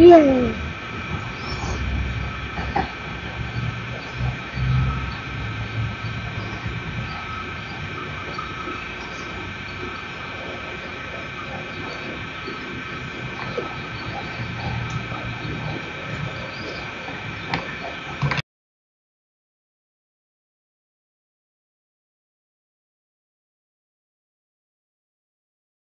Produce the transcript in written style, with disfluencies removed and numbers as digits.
Yay!